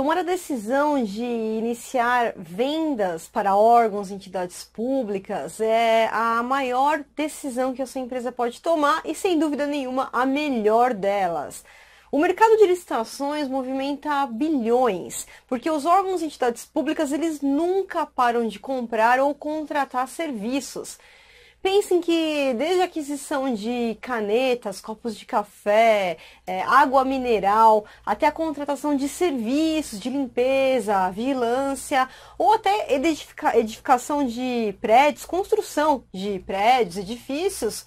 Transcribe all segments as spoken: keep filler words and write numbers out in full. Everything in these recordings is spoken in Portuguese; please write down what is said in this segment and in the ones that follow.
tomar a decisão de iniciar vendas para órgãos e entidades públicas é a maior decisão que a sua empresa pode tomar e, sem dúvida nenhuma, a melhor delas. O mercado de licitações movimenta bilhões, porque os órgãos e entidades públicas eles nunca param de comprar ou contratar serviços. Pensem que desde a aquisição de canetas, copos de café, é, água mineral, até a contratação de serviços de limpeza, vigilância, ou até edifica- edificação de prédios, construção de prédios, edifícios,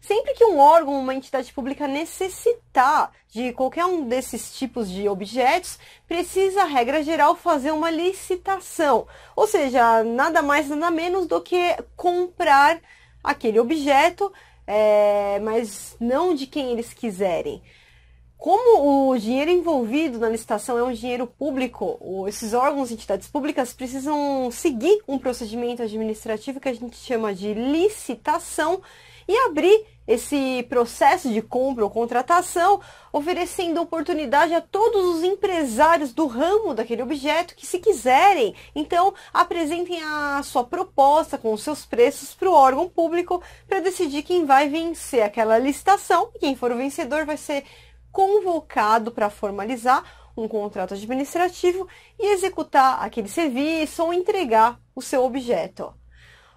sempre que um órgão, uma entidade pública necessitar de qualquer um desses tipos de objetos, precisa, regra geral, fazer uma licitação. Ou seja, nada mais, nada menos do que comprar aquele objeto, é, mas não de quem eles quiserem. Como o dinheiro envolvido na licitação é um dinheiro público, esses órgãos e entidades públicas precisam seguir um procedimento administrativo que a gente chama de licitação e abrir esse processo de compra ou contratação, oferecendo oportunidade a todos os empresários do ramo daquele objeto que, se quiserem, então apresentem a sua proposta com os seus preços para o órgão público para decidir quem vai vencer aquela licitação. Quem for o vencedor vai ser convocado para formalizar um contrato administrativo e executar aquele serviço ou entregar o seu objeto.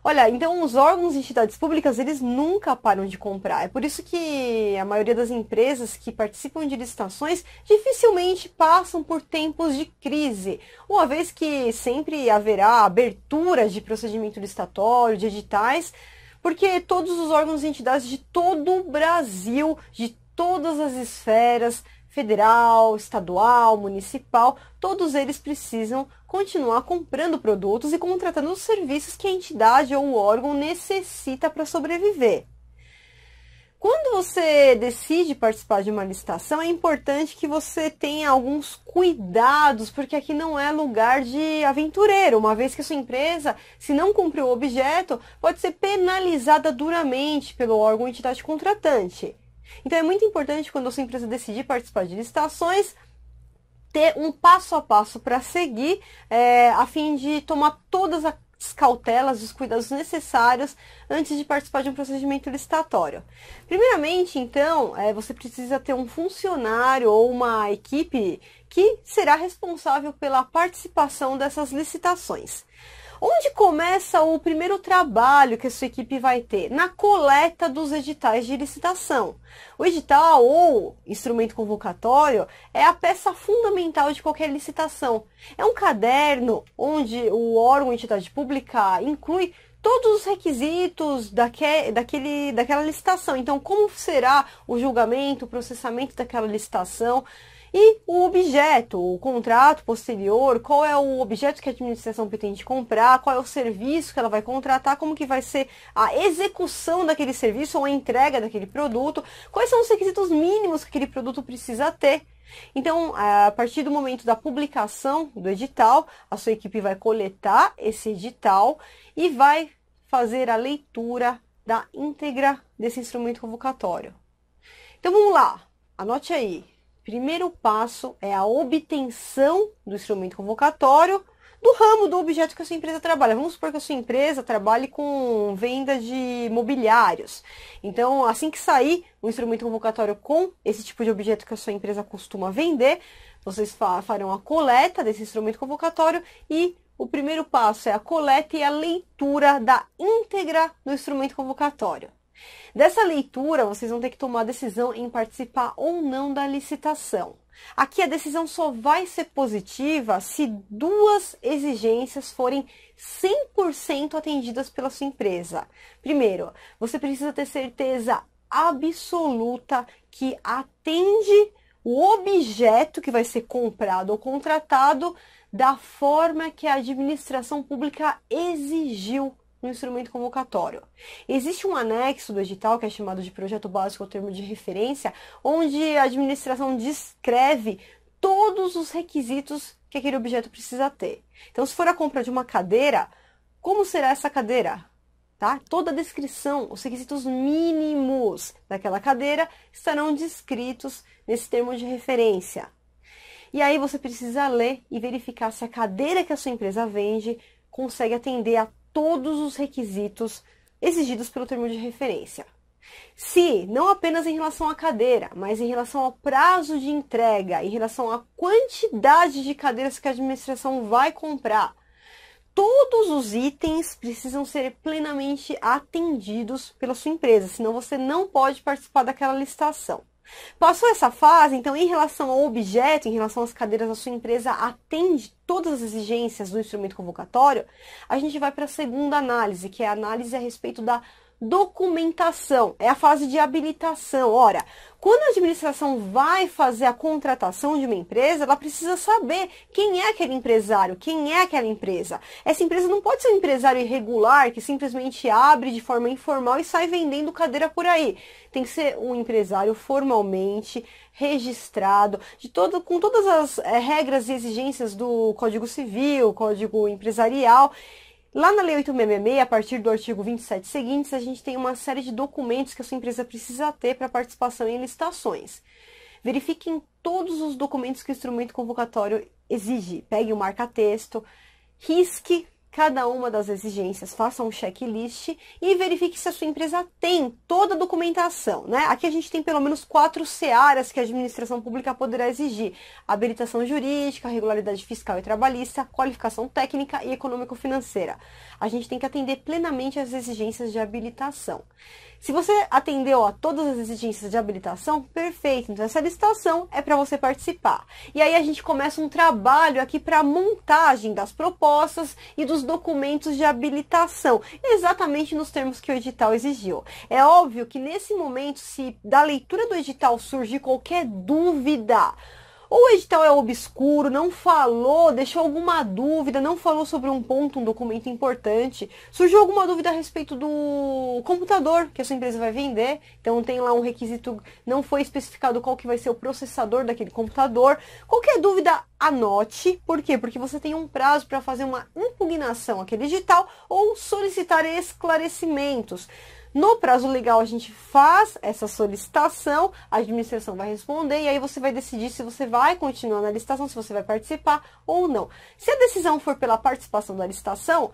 Olha, então os órgãos e entidades públicas, eles nunca param de comprar. É por isso que a maioria das empresas que participam de licitações dificilmente passam por tempos de crise, uma vez que sempre haverá abertura de procedimento licitatório, de editais, porque todos os órgãos e entidades de todo o Brasil, de todas as esferas, federal, estadual, municipal, todos eles precisam continuar comprando produtos e contratando os serviços que a entidade ou o órgão necessita para sobreviver. Quando você decide participar de uma licitação, é importante que você tenha alguns cuidados, porque aqui não é lugar de aventureiro, uma vez que a sua empresa, se não cumprir o objeto, pode ser penalizada duramente pelo órgão ou entidade contratante. Então é muito importante, quando a sua empresa decidir participar de licitações, ter um passo a passo para seguir, é, a fim de tomar todas as cautelas, os cuidados necessários antes de participar de um procedimento licitatório. Primeiramente, então, é, você precisa ter um funcionário ou uma equipe que será responsável pela participação dessas licitações. Onde começa o primeiro trabalho que a sua equipe vai ter? Na coleta dos editais de licitação. O edital ou instrumento convocatório é a peça fundamental de qualquer licitação. É um caderno onde o órgão ou entidade pública inclui todos os requisitos daque, daquele, daquela licitação. Então, como será o julgamento, o processamento daquela licitação? E o objeto, o contrato posterior, qual é o objeto que a administração pretende comprar, qual é o serviço que ela vai contratar, como que vai ser a execução daquele serviço ou a entrega daquele produto, quais são os requisitos mínimos que aquele produto precisa ter. Então, a partir do momento da publicação do edital, a sua equipe vai coletar esse edital e vai fazer a leitura da íntegra desse instrumento convocatório. Então, vamos lá, anote aí. Primeiro passo é a obtenção do instrumento convocatório do ramo do objeto que a sua empresa trabalha. Vamos supor que a sua empresa trabalhe com venda de mobiliários. Então, assim que sair o instrumento convocatório com esse tipo de objeto que a sua empresa costuma vender, vocês farão a coleta desse instrumento convocatório e o primeiro passo é a coleta e a leitura da íntegra do instrumento convocatório. Dessa leitura, vocês vão ter que tomar a decisão em participar ou não da licitação. Aqui a decisão só vai ser positiva se duas exigências forem cem por cento atendidas pela sua empresa. Primeiro, você precisa ter certeza absoluta que atende o objeto que vai ser comprado ou contratado da forma que a administração pública exigiu no instrumento convocatório. Existe um anexo do edital, que é chamado de projeto básico ou termo de referência, onde a administração descreve todos os requisitos que aquele objeto precisa ter. Então, se for a compra de uma cadeira, como será essa cadeira? Tá? Toda a descrição, os requisitos mínimos daquela cadeira estarão descritos nesse termo de referência. E aí você precisa ler e verificar se a cadeira que a sua empresa vende consegue atender a todos os requisitos exigidos pelo termo de referência. Se, não apenas em relação à cadeira, mas em relação ao prazo de entrega, em relação à quantidade de cadeiras que a administração vai comprar, todos os itens precisam ser plenamente atendidos pela sua empresa, senão você não pode participar daquela licitação. Passou essa fase, então, em relação ao objeto, em relação às cadeiras, a sua empresa atende todas as exigências do instrumento convocatório, a gente vai para a segunda análise, que é a análise a respeito da documentação, é a fase de habilitação. Ora, quando a administração vai fazer a contratação de uma empresa, ela precisa saber quem é aquele empresário, quem é aquela empresa. Essa empresa não pode ser um empresário irregular que simplesmente abre de forma informal e sai vendendo cadeira por aí. Tem que ser um empresário formalmente registrado, de todo, com todas as é, regras e exigências do Código Civil, Código Empresarial. Lá na Lei oito seis seis seis, a partir do artigo vinte e sete seguintes, a gente tem uma série de documentos que a sua empresa precisa ter para participação em licitações. Verifiquem todos os documentos que o instrumento convocatório exige. Pegue o marca-texto, risque cada uma das exigências, faça um checklist e verifique se a sua empresa tem toda a documentação, né? Aqui a gente tem pelo menos quatro searas que a administração pública poderá exigir: habilitação jurídica, regularidade fiscal e trabalhista, qualificação técnica e econômico-financeira. A gente tem que atender plenamente às exigências de habilitação. Se você atendeu a todas as exigências de habilitação, perfeito, então essa licitação é para você participar. E aí a gente começa um trabalho aqui para a montagem das propostas e dos documentos de habilitação, exatamente nos termos que o edital exigiu. É óbvio que nesse momento, se da leitura do edital surge qualquer dúvida, ou o edital é obscuro, não falou, deixou alguma dúvida, não falou sobre um ponto, um documento importante, surgiu alguma dúvida a respeito do computador que a sua empresa vai vender, então tem lá um requisito, não foi especificado qual que vai ser o processador daquele computador, qualquer dúvida anote, por quê? Porque você tem um prazo para fazer uma impugnação àquele edital ou solicitar esclarecimentos. No prazo legal, a gente faz essa solicitação, a administração vai responder e aí você vai decidir se você vai continuar na licitação, se você vai participar ou não. Se a decisão for pela participação da licitação,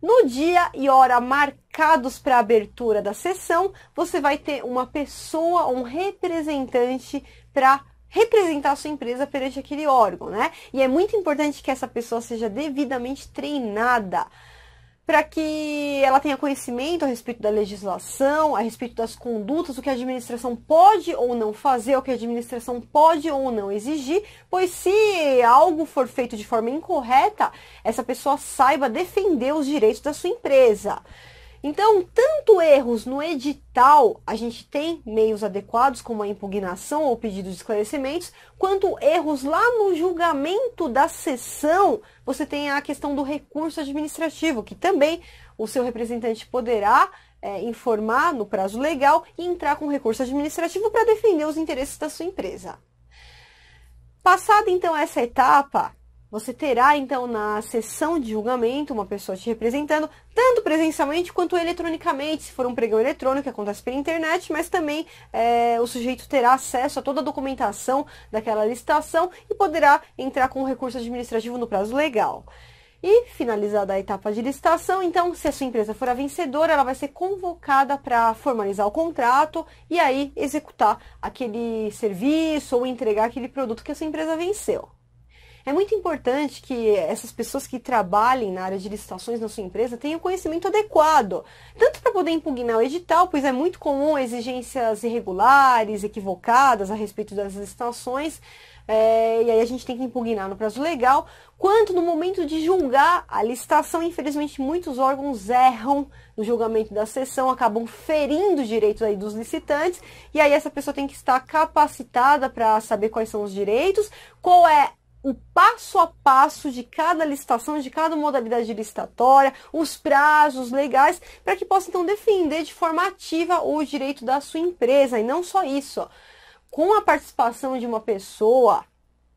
no dia e hora marcados para a abertura da sessão, você vai ter uma pessoa, um representante para representar a sua empresa perante aquele órgão, né? E é muito importante que essa pessoa seja devidamente treinada, para que ela tenha conhecimento a respeito da legislação, a respeito das condutas, o que a administração pode ou não fazer, o que a administração pode ou não exigir, pois se algo for feito de forma incorreta, essa pessoa saiba defender os direitos da sua empresa. Então, tanto erros no edital, a gente tem meios adequados como a impugnação ou pedido de esclarecimentos, quanto erros lá no julgamento da sessão, você tem a questão do recurso administrativo, que também o seu representante poderá é, informar no prazo legal e entrar com recurso administrativo para defender os interesses da sua empresa. Passada, então, essa etapa, você terá, então, na sessão de julgamento, uma pessoa te representando, tanto presencialmente quanto eletronicamente, se for um pregão eletrônico, que acontece pela internet, mas também é, o sujeito terá acesso a toda a documentação daquela licitação e poderá entrar com o recurso administrativo no prazo legal. E, finalizada a etapa de licitação, então, se a sua empresa for a vencedora, ela vai ser convocada para formalizar o contrato e aí executar aquele serviço ou entregar aquele produto que a sua empresa venceu. É muito importante que essas pessoas que trabalhem na área de licitações na sua empresa tenham conhecimento adequado, tanto para poder impugnar o edital, pois é muito comum exigências irregulares, equivocadas a respeito das licitações, é, e aí a gente tem que impugnar no prazo legal, quanto no momento de julgar a licitação. Infelizmente, muitos órgãos erram no julgamento da sessão, acabam ferindo os direitos aí dos licitantes, e aí essa pessoa tem que estar capacitada para saber quais são os direitos, qual é o passo a passo de cada licitação, de cada modalidade licitatória, os prazos legais, para que possa, então, defender de forma ativa o direito da sua empresa. E não só isso, com a participação de uma pessoa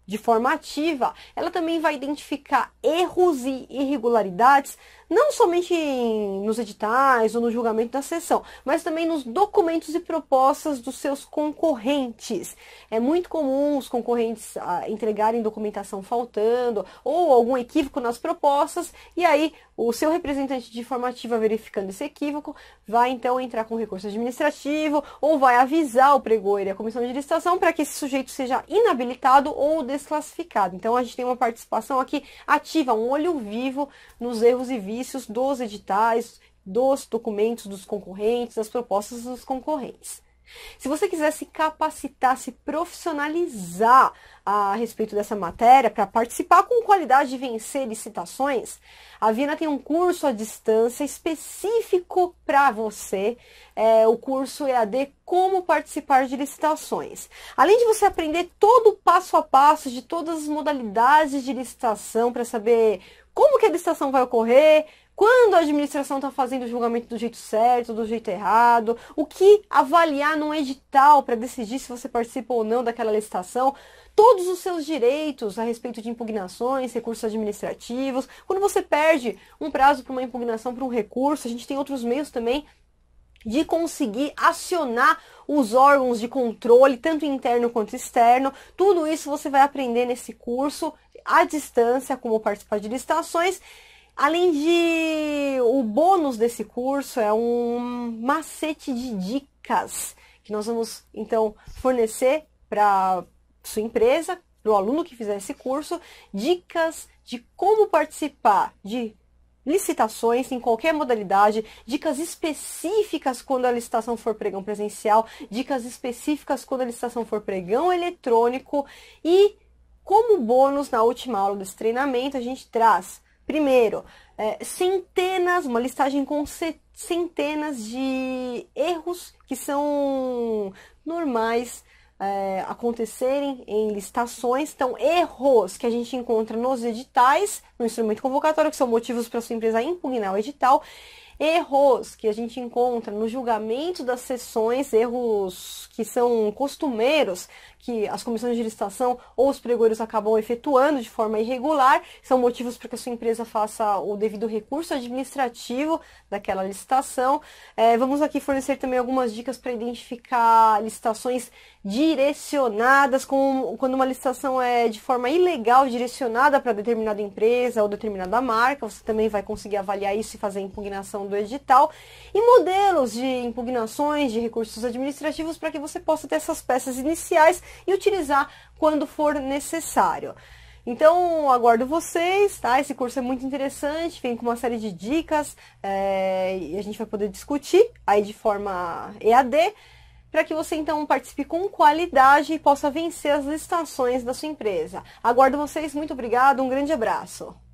de forma ativa, ela também vai identificar erros e irregularidades, não somente em, nos editais ou no julgamento da sessão, mas também nos documentos e propostas dos seus concorrentes. É muito comum os concorrentes ah, entregarem documentação faltando ou algum equívoco nas propostas, e aí o seu representante de forma ativa, verificando esse equívoco, vai então entrar com recurso administrativo ou vai avisar o pregoeiro e a comissão de licitação para que esse sujeito seja inabilitado ou desclassificado. Então a gente tem uma participação aqui ativa, um olho vivo nos erros e vícios dos editais, dos documentos dos concorrentes, das propostas dos concorrentes. Se você quiser se capacitar, se profissionalizar a respeito dessa matéria, para participar com qualidade e vencer licitações, a Viena tem um curso à distância específico para você, é, o curso E A D Como Participar de Licitações. Além de você aprender todo o passo a passo de todas as modalidades de licitação, para saber como que a licitação vai ocorrer, quando a administração está fazendo o julgamento do jeito certo, do jeito errado, o que avaliar num edital para decidir se você participa ou não daquela licitação, todos os seus direitos a respeito de impugnações, recursos administrativos, quando você perde um prazo para uma impugnação, para um recurso, a gente tem outros meios também de conseguir acionar os órgãos de controle, tanto interno quanto externo. Tudo isso você vai aprender nesse curso à distância, Como Participar de Licitações. Além de o bônus desse curso, é um macete de dicas que nós vamos, então, fornecer para sua empresa, para o aluno que fizer esse curso, dicas de como participar de licitações em qualquer modalidade, dicas específicas quando a licitação for pregão presencial, dicas específicas quando a licitação for pregão eletrônico. E como bônus, na última aula desse treinamento, a gente traz, primeiro, é, centenas, uma listagem com centenas de erros que são normais é, acontecerem em licitações. Então, erros que a gente encontra nos editais, no instrumento convocatório, que são motivos para sua empresa impugnar o edital. Erros que a gente encontra no julgamento das sessões, erros que são costumeiros, que as comissões de licitação ou os pregoeiros acabam efetuando de forma irregular, são motivos para que a sua empresa faça o devido recurso administrativo daquela licitação. É, vamos aqui fornecer também algumas dicas para identificar licitações direcionadas, como quando uma licitação é de forma ilegal, direcionada para determinada empresa ou determinada marca. Você também vai conseguir avaliar isso e fazer a impugnação do edital, e modelos de impugnações, de recursos administrativos, para que você possa ter essas peças iniciais e utilizar quando for necessário. Então, aguardo vocês, tá? Esse curso é muito interessante, vem com uma série de dicas, é, e a gente vai poder discutir aí de forma E A D, para que você, então, participe com qualidade e possa vencer as licitações da sua empresa. Aguardo vocês, muito obrigado, um grande abraço!